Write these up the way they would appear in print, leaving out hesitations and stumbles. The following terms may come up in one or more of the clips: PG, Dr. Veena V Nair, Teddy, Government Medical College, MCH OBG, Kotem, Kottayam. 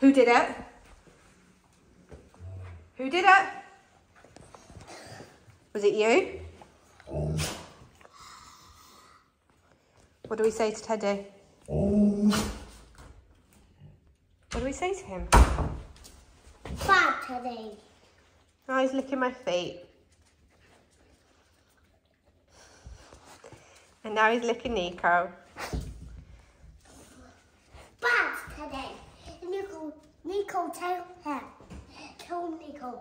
Who did it? Who did it? Was it you? What do we say to Teddy? What do we say to him? Bad Teddy. Oh, he's licking my feet. And now he's licking Nico. Bad Teddy. Nico, tell him. Tell Nico.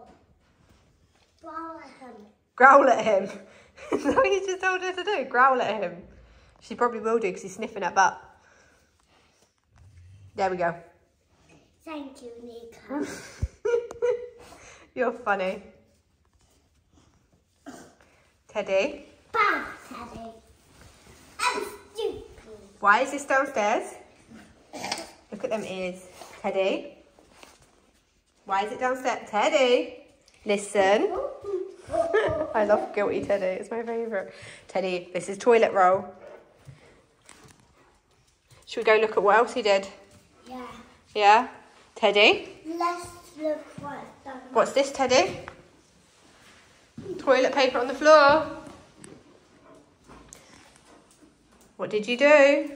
Growl at him. Growl at him. That's what you just told her to do. Growl at him. She probably will do because he's sniffing her butt. There we go. Thank you, Nico. You're funny. Teddy. Bad Teddy. I'm stupid. Why is this downstairs? Look at them ears. Teddy. Why is it downstairs? Teddy. Listen. I love guilty Teddy. It's my favourite. Teddy, this is toilet roll. Should we go look at what else he did? Yeah. Yeah? Teddy? Let's look what's done. What's this, Teddy? Toilet paper on the floor. What did you do?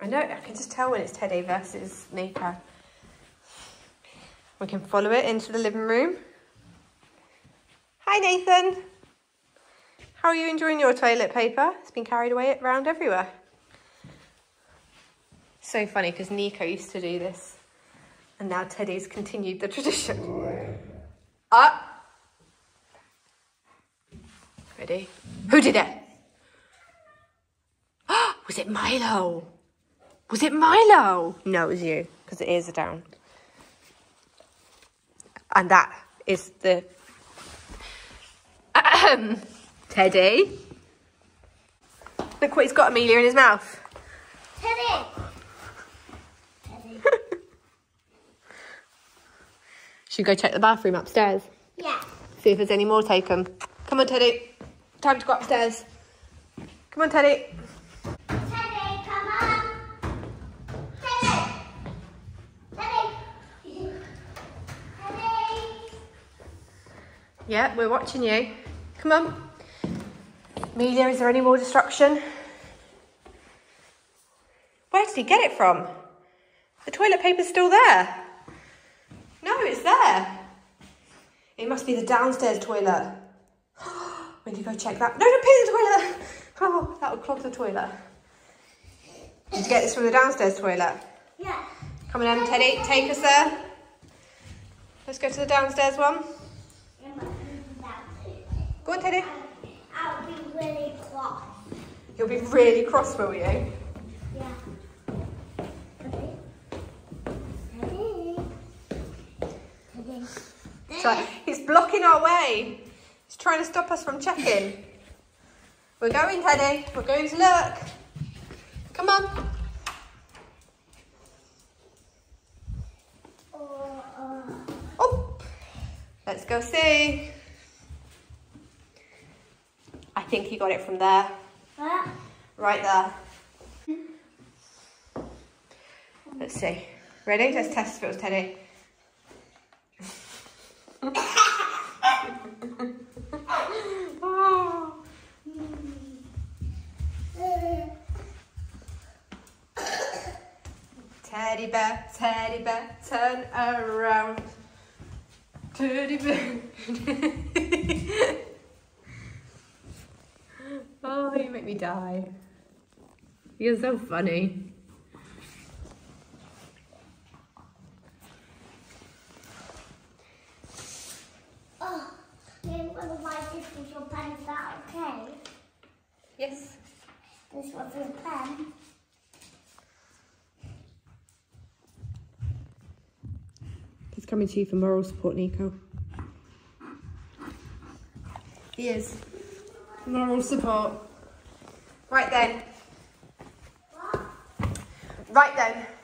I know, I can just tell when it's Teddy versus Nico. We can follow it into the living room. Hi, Nathan. How are you enjoying your toilet paper? It's been carried away around everywhere. So funny because Nico used to do this and now Teddy's continued the tradition. Up. Ready? Who did it? Was it Milo? Was it Milo? No, it was you because the ears are down. And that is the Teddy. Look what he's got, Amelia, in his mouth. Teddy. Should we go check the bathroom upstairs? Yeah. See if there's any more taken. Come on, Teddy. Time to go upstairs. Come on, Teddy. Teddy, come on. Teddy. Teddy. Teddy. Yeah, we're watching you. Come on. Amelia, is there any more destruction? Where did he get it from? The toilet paper's still there. No, it's there. It must be the downstairs toilet. We need to go check that. No, don't pee in the toilet. Oh, that will clog the toilet. Did you get this from the downstairs toilet? Yeah. Come on, Teddy, take us there. Let's go to the downstairs one. Go on, Teddy. I'll be really cross. You'll be really cross, will you? Yeah. So he's blocking our way. He's trying to stop us from checking. We're going, Teddy. We're going to look. Come on. Oh, let's go see. I think he got it from there. Right there. Let's see. Ready? Let's test if it was Teddy. Oh. Teddy bear, turn around. Teddy bear. Oh, you make me die. You're so funny. Yes. This was his pen. He's coming to you for moral support, Nico. He is. Moral support. Right then. Right then.